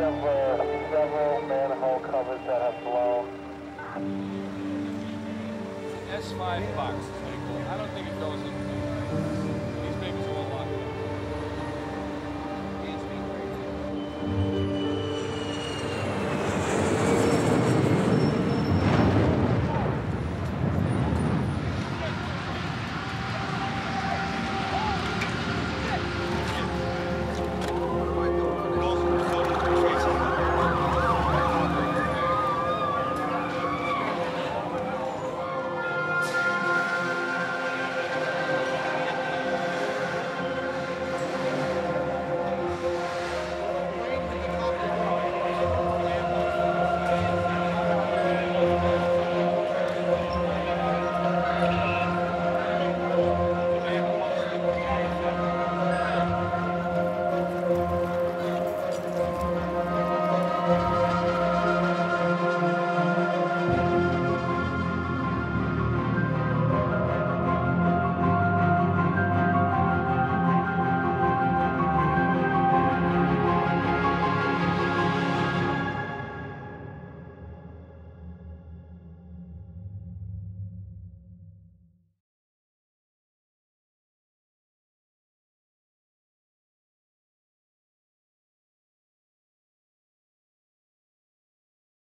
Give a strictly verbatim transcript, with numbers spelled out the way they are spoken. of uh, several manhole covers that have blown. It's an S five box. I don't think it goes in.